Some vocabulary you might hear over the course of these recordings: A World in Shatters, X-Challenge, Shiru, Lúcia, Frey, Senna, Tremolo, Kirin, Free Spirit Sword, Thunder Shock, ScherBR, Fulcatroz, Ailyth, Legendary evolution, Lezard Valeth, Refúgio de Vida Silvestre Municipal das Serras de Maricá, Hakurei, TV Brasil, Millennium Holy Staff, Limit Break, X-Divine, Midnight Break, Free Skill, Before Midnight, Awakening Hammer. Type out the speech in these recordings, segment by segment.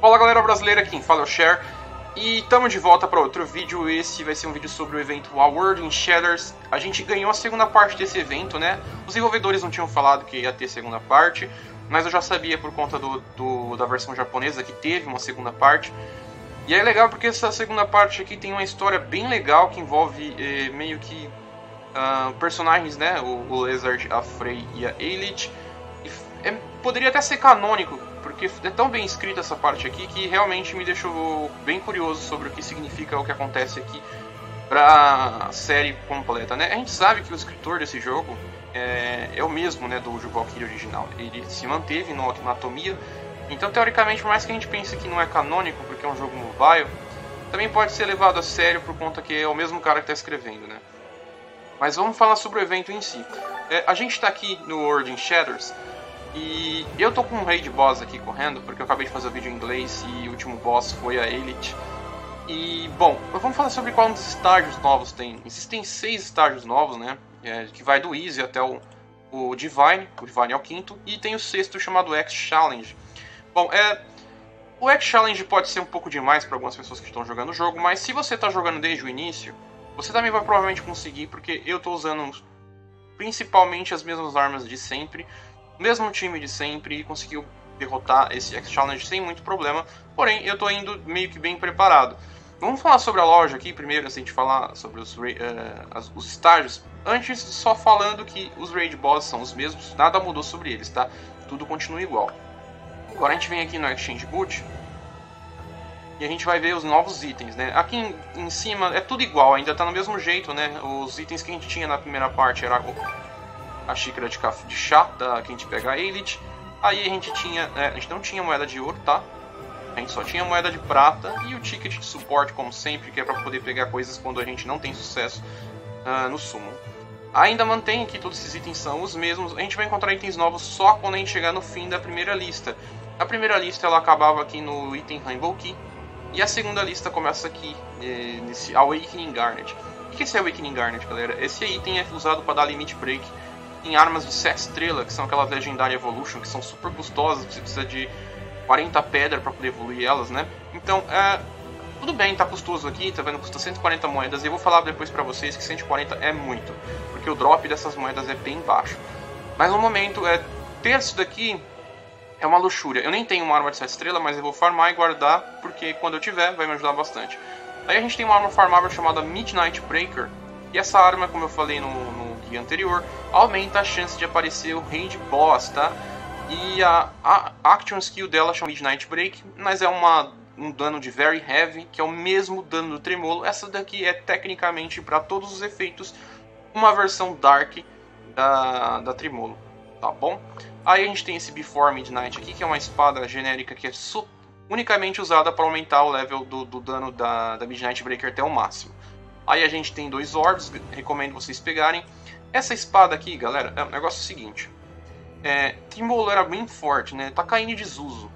Fala galera brasileira, quem fala é o Cher, e estamos de volta para outro vídeo. Esse vai ser um vídeo sobre o evento A World in Shatters. A gente ganhou a segunda parte desse evento, né? Os desenvolvedores não tinham falado que ia ter segunda parte, mas eu já sabia por conta da versão japonesa que teve uma segunda parte. E é legal porque essa segunda parte aqui tem uma história bem legal que envolve meio que personagens, né? O Lezard, a Frey e a Ailyth. Poderia até ser canônico, porque é tão bem escrita essa parte aqui que realmente me deixou bem curioso sobre o que significa o que acontece aqui para a série completa, né? A gente sabe que o escritor desse jogo é o mesmo, né, do Vorpal Shade original. Ele se manteve no Anatomia. Então, teoricamente, por mais que a gente pense que não é canônico, porque é um jogo mobile, também pode ser levado a sério por conta que é o mesmo cara que está escrevendo, né? Mas vamos falar sobre o evento em si. A gente está aqui no World in Shatters, e eu tô com um raid boss aqui correndo, porque eu acabei de fazer o vídeo em inglês e o último boss foi a Ailyth. E, bom, vamos falar sobre qual dos estágios novos tem. Existem 6 estágios novos, né? Que vai do Easy até o Divine. O Divine é o 5º. E tem o 6º chamado X-Challenge. Bom, o X-Challenge pode ser um pouco demais para algumas pessoas que estão jogando o jogo, mas se você está jogando desde o início, você também vai provavelmente conseguir, porque eu estou usando principalmente as mesmas armas de sempre, o mesmo time de sempre, e conseguiu derrotar esse X-Challenge sem muito problema, porém eu estou indo meio que bem preparado. Vamos falar sobre a loja aqui primeiro, antes de falar sobre os estágios. Antes, só falando que os Raid Boss são os mesmos, nada mudou sobre eles, tá? Tudo continua igual. Agora a gente vem aqui no Exchange Boot e a gente vai ver os novos itens, né? Aqui em cima é tudo igual, ainda tá no mesmo jeito, né? Os itens que a gente tinha na primeira parte era a xícara de chá que a gente pega a Ailyth. Aí a gente tinha, a gente não tinha moeda de ouro, tá? A gente só tinha moeda de prata e o ticket de suporte, como sempre, que é para poder pegar coisas quando a gente não tem sucesso no summon. Ainda mantém que todos esses itens são os mesmos. A gente vai encontrar itens novos só quando a gente chegar no fim da primeira lista. A primeira lista ela acabava aqui no item Rainbow Key, e a segunda lista começa aqui, nesse Awakening Garnet. O que é esse Awakening Garnet, galera? Esse item é usado para dar Limit Break em armas de 7 estrelas, que são aquelas Legendary evolution, que são super custosas, você precisa de 40 pedras para poder evoluir elas, né? Então, tudo bem, tá custoso aqui, tá vendo? Custa 140 moedas, e eu vou falar depois pra vocês que 140 é muito, porque o drop dessas moedas é bem baixo. Mas no momento, ter isso daqui é uma luxúria. Eu nem tenho uma arma de 7 estrelas, mas eu vou farmar e guardar, porque quando eu tiver, vai me ajudar bastante. Aí a gente tem uma arma farmável chamada Midnight Breaker, e essa arma, como eu falei no guia anterior, aumenta a chance de aparecer o Raid Boss, tá? E a Action Skill dela chama Midnight Break, mas é um dano de Very Heavy, que é o mesmo dano do Tremolo. Essa daqui é tecnicamente, para todos os efeitos, uma versão Dark da Tremolo, tá bom? Aí a gente tem esse Before Midnight aqui, que é uma espada genérica que é unicamente usada para aumentar o level do dano da Midnight Breaker até o máximo. Aí a gente tem 2 orbs, recomendo vocês pegarem. Essa espada aqui, galera, o negócio é o seguinte. Tremolo era bem forte, né? Tá caindo em desuso.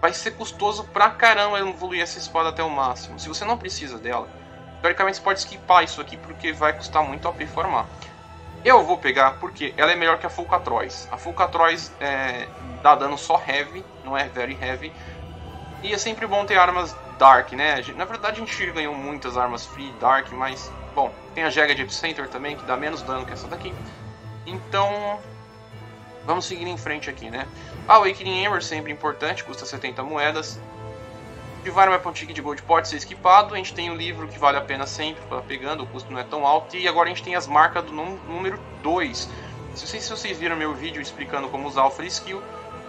Vai ser custoso pra caramba evoluir essa espada até o máximo. Se você não precisa dela, teoricamente você pode skipar isso aqui, porque vai custar muito a performar. Eu vou pegar porque ela é melhor que a Fulcatroz. A Fulcatroz dá dano só heavy, não é very heavy. E é sempre bom ter armas dark, né? Na verdade a gente ganhou muitas armas free, dark, mas... Bom, tem a Jagged Epicenter também, que dá menos dano que essa daqui. Então... vamos seguir em frente aqui, né? A Awakening Hammer, sempre importante, custa 70 moedas. O Divine vai para um ticket de gold, pode ser esquipado. A gente tem o livro que vale a pena sempre, para pegando, o custo não é tão alto. E agora a gente tem as marcas do número 2. Se vocês viram meu vídeo explicando como usar o Free Skill,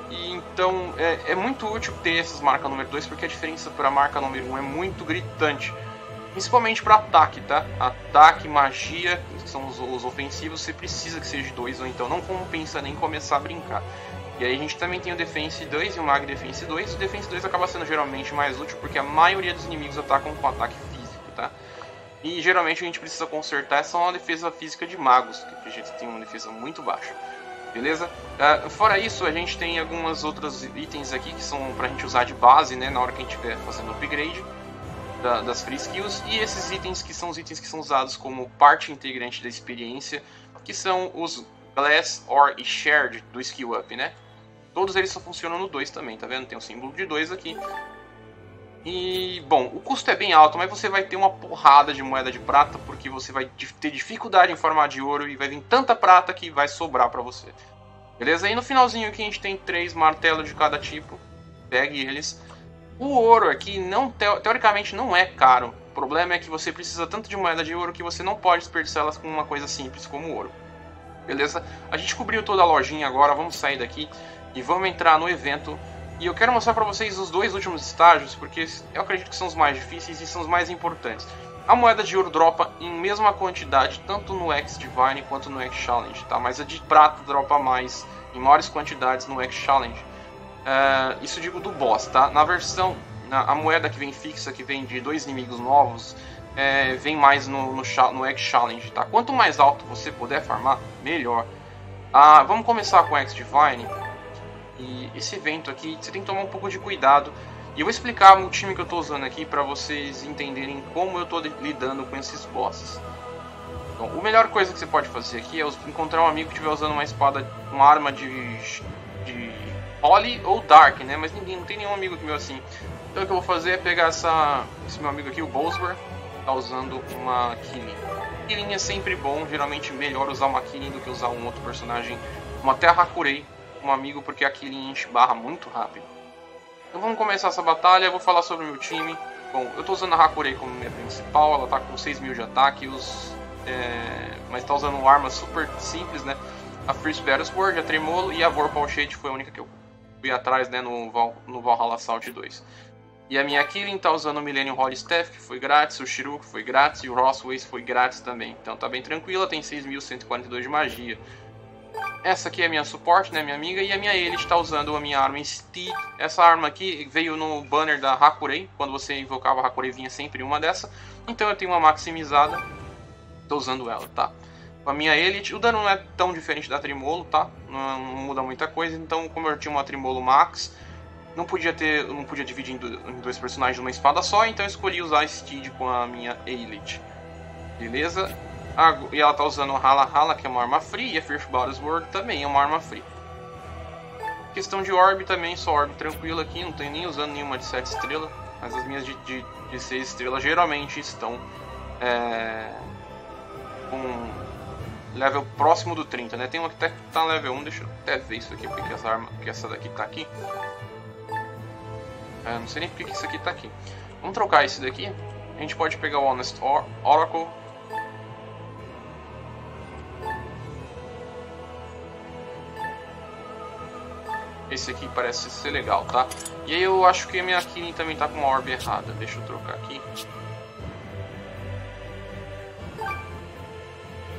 e então é muito útil ter essas marcas número 2, porque a diferença para a marca número 1 é muito gritante. Principalmente para ataque, tá? Ataque, magia, que são os ofensivos, você precisa que seja 2, ou então não compensa nem começar a brincar. E aí a gente também tem o Defense 2 e o Mag Defense 2. O Defense 2 acaba sendo geralmente mais útil porque a maioria dos inimigos atacam com ataque físico, tá? E geralmente a gente precisa consertar só uma defesa física de magos, que a gente tem uma defesa muito baixa, beleza? Fora isso, a gente tem algumas outras itens aqui que são pra gente usar de base, né? Na hora que a gente estiver fazendo upgrade das free skills, e esses itens que são os itens que são usados como parte integrante da experiência, que são os Glass, Ore e Shared do Skill Up, né? Todos eles só funcionam no 2 também, tá vendo? Tem um símbolo de 2 aqui. E, bom, o custo é bem alto, mas você vai ter uma porrada de moeda de prata, porque você vai ter dificuldade em formar de ouro e vai vir tanta prata que vai sobrar pra você. Beleza? E no finalzinho aqui a gente tem 3 martelos de cada tipo. Pegue eles. O ouro aqui, não, teoricamente, não é caro. O problema é que você precisa tanto de moeda de ouro que você não pode desperdiçá-las com uma coisa simples como ouro. Beleza? A gente cobriu toda a lojinha agora, vamos sair daqui e vamos entrar no evento. E eu quero mostrar pra vocês os 2 últimos estágios, porque eu acredito que são os mais difíceis e são os mais importantes. A moeda de ouro dropa em mesma quantidade, tanto no X-Divine quanto no X-Challenge, tá? Mas a de prata dropa mais, em maiores quantidades no X-Challenge. Isso eu digo do boss, tá? Na versão, a moeda que vem fixa, que vem de 2 inimigos novos, vem mais no X-Challenge, tá? Quanto mais alto você puder farmar, melhor. Vamos começar com o X-Divine. E esse evento aqui, você tem que tomar um pouco de cuidado. E eu vou explicar o time que eu estou usando aqui para vocês entenderem como eu estou lidando com esses bosses. Então, a melhor coisa que você pode fazer aqui é encontrar um amigo que estiver usando uma espada, uma arma de Holy ou Dark, né? Mas ninguém, não tem nenhum amigo meu assim. Então o que eu vou fazer é pegar esse meu amigo aqui, o Bolswer, tá usando uma Kirin. Kirin é sempre bom, geralmente melhor usar uma Kirin do que usar um outro personagem, como até a Hakurei. Um amigo, porque aqui ele enche barra muito rápido. Então vamos começar essa batalha. Eu vou falar sobre o meu time. Bom, eu tô usando a Hakurei como minha principal. Ela tá com 6.000 de ataque, mas tá usando uma arma super simples, né? A Free Spirit Sword, a Tremolo e a Vorpal Shade foi a única que eu fui atrás, né? No Valhalla Assault 2. E a minha Kirin tá usando o Millennium Holy Staff, que foi grátis, o Shiru, que foi grátis, e o Rossways foi grátis também. Então tá bem tranquila, tem 6.142 de magia. Essa aqui é a minha suporte, né, minha amiga, e a minha Ailyth está usando a minha arma Steed. Essa arma aqui veio no banner da Hakurei, quando você invocava a Hakurei vinha sempre uma dessa. Então eu tenho uma maximizada, estou usando ela, tá? Com a minha Ailyth, o dano não é tão diferente da Tremolo, tá? Não muda muita coisa, então como eu tinha uma Tremolo Max, não podia dividir em 2 personagens numa espada só, então eu escolhi usar a Steed com a minha Ailyth. Beleza? E ela tá usando a Valhalla, que é uma arma free, e a Free Spirit Sword também é uma arma free. Questão de orb também, só orb tranquila aqui, não tem nem usando nenhuma de 7 estrelas, mas as minhas de 6 estrelas geralmente estão com level próximo do 30, né? Tem uma que até tá level 1, deixa eu até ver isso aqui, porque essa daqui tá aqui. Não sei nem porque que isso aqui tá aqui. Vamos trocar esse daqui, a gente pode pegar o Honest Oracle. Esse aqui parece ser legal, tá? E aí eu acho que a minha Kirin também tá com uma orb errada. Deixa eu trocar aqui.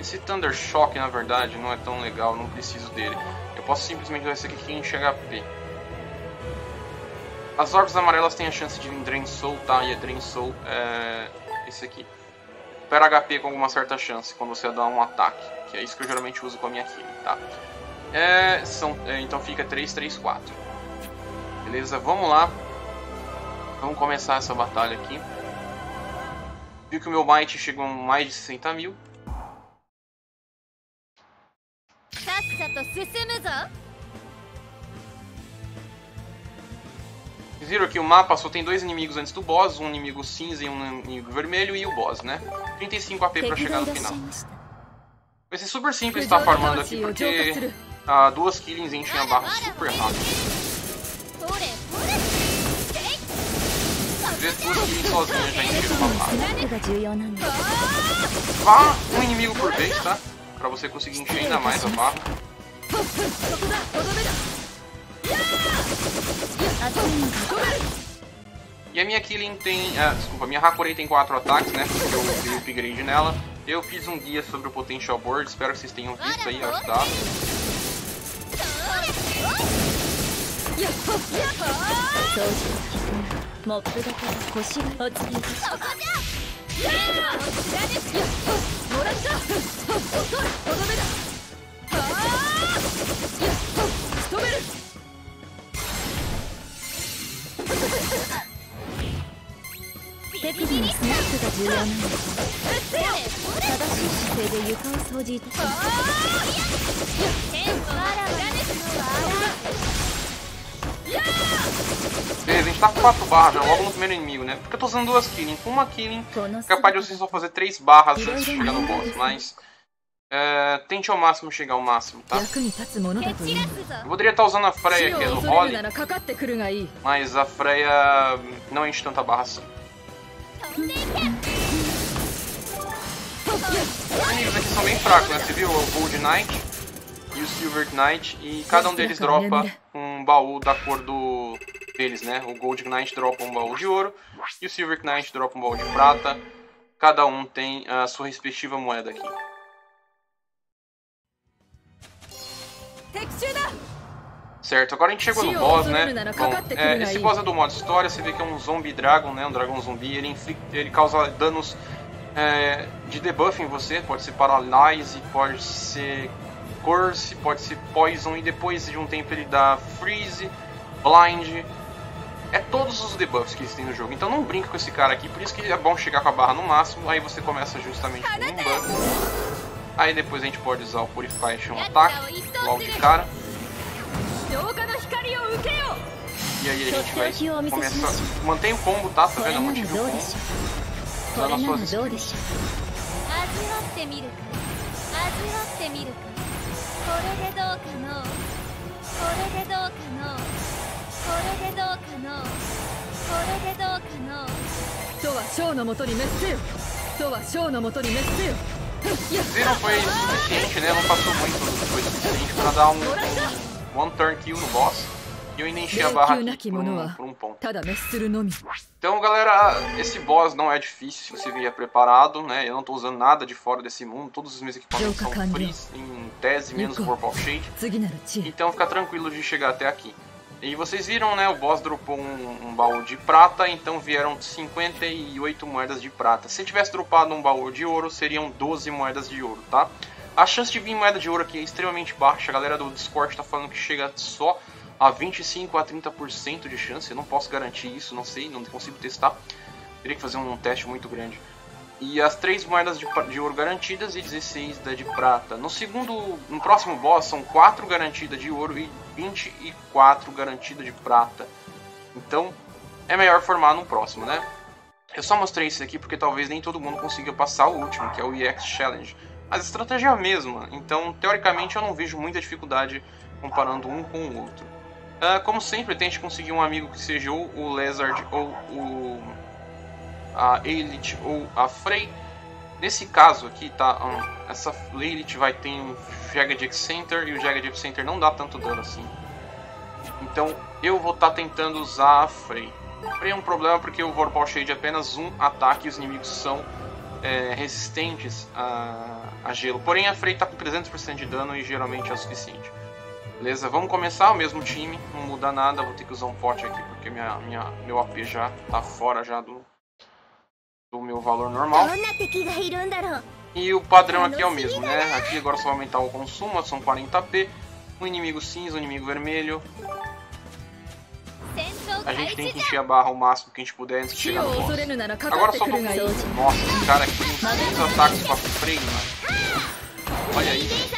Esse Thunder Shock, na verdade, não é tão legal. Não preciso dele. Eu posso simplesmente usar esse aqui que enche HP. As orbs amarelas têm a chance de vir Drain Soul, tá? E a Drain Soul é esse aqui. Recupera HP com alguma certa chance quando você dá um ataque. Que é isso que eu geralmente uso com a minha Kirin, tá? Então fica 3-3-4. Beleza, vamos lá. Vamos começar essa batalha aqui. Viu que o meu might chegou a mais de 60.000. Viram aqui o mapa, só tem 2 inimigos antes do boss. Um inimigo cinza e um inimigo vermelho. E o boss, né? 35 AP pra chegar no final. Vai ser super simples estar farmando aqui, porque 2 killings enchem a barra super rápido. Às vezes 2 killings sozinho já enchem uma barra. Vá um inimigo por vez, tá? Pra você conseguir encher ainda mais a barra. E a minha Killing tem... desculpa, a minha Hakurei tem 4 ataques, né? Porque eu dei upgrade nela. Eu fiz um guia sobre o Potential Board, espero que vocês tenham visto aí, acho que tá. Beleza, a gente tá com 4 barras já, logo no primeiro inimigo, né? Porque eu tô usando 2 Kirin. Com uma Kirin, é capaz de vocês só fazer 3 barras antes de chegar no boss, mas... tente ao máximo chegar ao máximo, tá? Eu poderia estar usando a Freya aqui no Holly, mas a Freya não enche tanta barra assim. Os inimigos aqui são bem fracos, né? Você viu o Gold Knight e o Silver Knight, e cada um deles dropa um baú da cor do... deles, né? O Gold Knight dropa um baú de ouro e o Silver Knight dropa um baú de prata. Cada um tem a sua respectiva moeda aqui. Certo, agora a gente chegou no boss, né? Bom, esse boss é do modo história, você vê que é um zombie dragon, né? Um dragão zumbi, ele causa danos de debuff em você, pode ser paralyze, pode ser curse, pode ser poison, e depois de um tempo ele dá freeze, blind, é todos os debuffs que existem no jogo, então não brinca com esse cara aqui, por isso que é bom chegar com a barra no máximo, aí você começa justamente com um buff. Aí depois a gente pode usar o Purification Attack logo de cara. E aí a gente vai começar. Mantém o combo, tá? Tá vendo? Mantive o combo. Usando as suas skills. Zero foi suficiente, né? Não passou muito, foi suficiente pra dar um one turn kill no boss. E eu ainda enchi a barra aqui por um ponto. Então, galera, esse boss não é difícil se você vier preparado, né? Eu não tô usando nada de fora desse mundo. Todos os meus equipamentos são frees, em tese, menos o Vorpal Shade. Então fica tranquilo de chegar até aqui. E vocês viram, né? O boss dropou um baú de prata, então vieram 58 moedas de prata. Se tivesse dropado um baú de ouro, seriam 12 moedas de ouro, tá? A chance de vir moeda de ouro aqui é extremamente baixa. A galera do Discord tá falando que chega só a 25 a 30% de chance. Eu não posso garantir isso, não sei, não consigo testar. Teria que fazer um teste muito grande. E as 3 moedas de ouro garantidas e 16 da de prata. No próximo boss são 4 garantidas de ouro e 24 garantidas de prata. Então é melhor formar no próximo, né? Eu só mostrei isso aqui porque talvez nem todo mundo consiga passar o último, que é o X-Challenge. Mas a estratégia é a mesma, então teoricamente eu não vejo muita dificuldade comparando um com o outro. Como sempre, tente conseguir um amigo que seja ou o Lezard ou a Ailyth ou a Frey. Nesse caso aqui, tá? Essa Ailyth vai ter um Jagged Epicenter e o Jagged Epicenter não dá tanto dano assim. Então eu vou estar tentando usar a Frey. A Frey é um problema porque o Vorpal Shade é apenas um ataque e os inimigos são resistentes a gelo. Porém a Frey está com 300% de dano e geralmente é o suficiente. Beleza, vamos começar o mesmo time, não muda nada, vou ter que usar um pote aqui porque meu AP já tá fora já do meu valor normal. E o padrão aqui é o mesmo, né? Aqui agora só vai aumentar o consumo, são 40p. Um inimigo cinza, um inimigo vermelho. A gente tem que encher a barra o máximo que a gente puder antes de chegar no boss. Agora só tô com... Nossa, esse cara aqui tem 5 ataques pra freio, mano. Olha aí.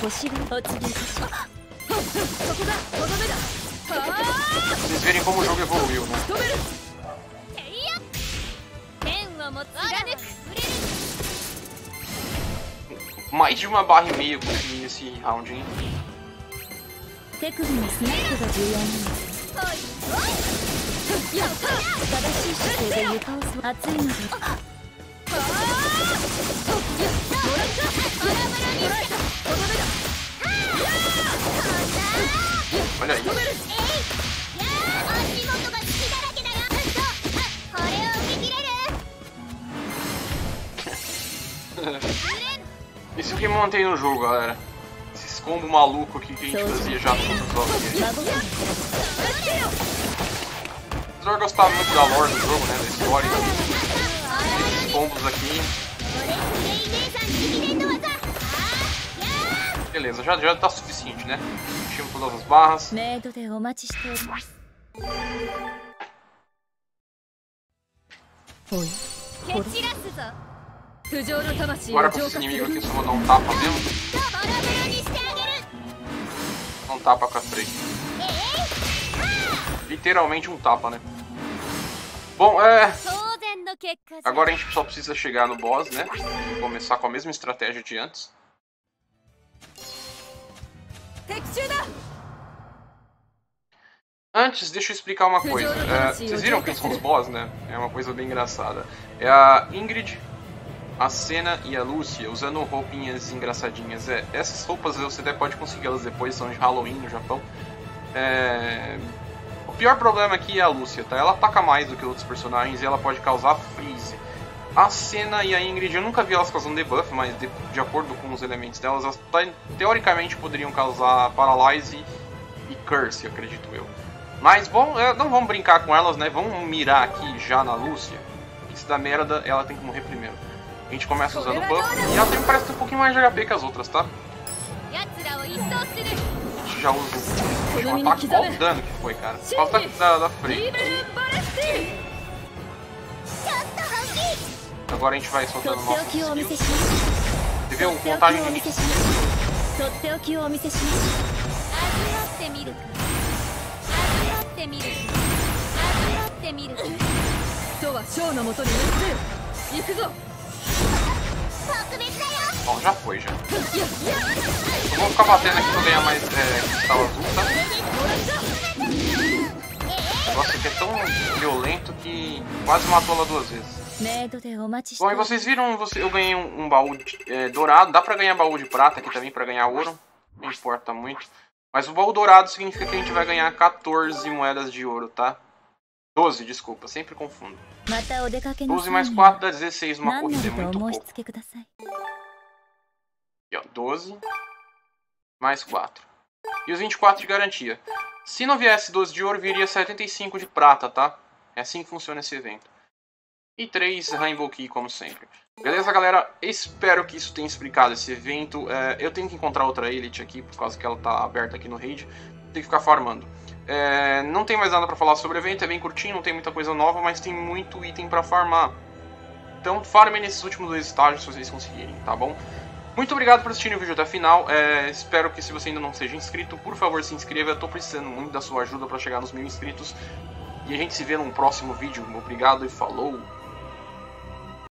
Vocês verem como o jogo evoluiu, né? Mais de uma barra e meia eu consegui nesse round, hein? Olha aí. Isso que mantém no jogo, galera. Esses combos malucos aqui que a gente fazia já todos os jogos. Vocês vão gostar muito da lore do jogo, né? Da história. Esses combos aqui. Beleza, já tá suficiente, né? Enchemos todas as barras. Agora com esse inimigo aqui, só vou dar um tapa mesmo. Um tapa com a Frey. Literalmente um tapa, né? Bom, é... Agora a gente só precisa chegar no boss, né? E começar com a mesma estratégia de antes. Antes, deixa eu explicar uma coisa. Vocês viram quem são os boss, né? É uma coisa bem engraçada. É a Ingrid, a Senna e a Lúcia usando roupinhas engraçadinhas. É, essas roupas você até pode consegui-las depois, são de Halloween no Japão. O pior problema aqui é a Lúcia, tá? Ela ataca mais do que outros personagens e ela pode causar freeze. A Senna e a Ingrid, eu nunca vi elas causando debuff, mas de acordo com os elementos delas, elas teoricamente poderiam causar Paralyze e Curse, acredito eu. Mas, bom, não vamos brincar com elas, né? Vamos mirar aqui já na Lúcia. Se dá merda, ela tem que morrer primeiro. A gente começa usando o buff, e ela também parece ter um pouquinho mais de HP que as outras, tá? A gente já usa o último ataque. Olha o dano que foi, cara. Olha o ataque da Frey. Agora a gente vai soltando o nosso skill. Você vê o contagem de hit. Bom, já foi, já. Vamos ficar batendo aqui pra ganhar mais cristal azul, tá? O negócio aqui é tão violento que quase matou ela duas vezes. Bom, e vocês viram, eu ganhei um baú dourado. Dá pra ganhar baú de prata aqui também, pra ganhar ouro. Não importa muito. Mas o baú dourado significa que a gente vai ganhar 14 moedas de ouro, tá? 12, desculpa, sempre confundo. 12 mais 4 dá 16 numa corrida, é muito pouco. E, ó, 12 mais 4. E os 24 de garantia. Se não viesse 12 de ouro, viria 75 de prata, tá? É assim que funciona esse evento. E 3 Rainbow Key, como sempre. Beleza, galera? Espero que isso tenha explicado esse evento. Eu tenho que encontrar outra Ailyth aqui, por causa que ela tá aberta aqui no raid. Tem que ficar farmando. Não tem mais nada pra falar sobre o evento, é bem curtinho, não tem muita coisa nova, mas tem muito item pra farmar. Então farmem nesses últimos dois estágios, se vocês conseguirem, tá bom? Muito obrigado por assistirem o vídeo até o final. Espero que, se você ainda não seja inscrito, por favor se inscreva. Eu tô precisando muito da sua ajuda pra chegar nos 1000 inscritos. E a gente se vê num próximo vídeo. Obrigado e falou!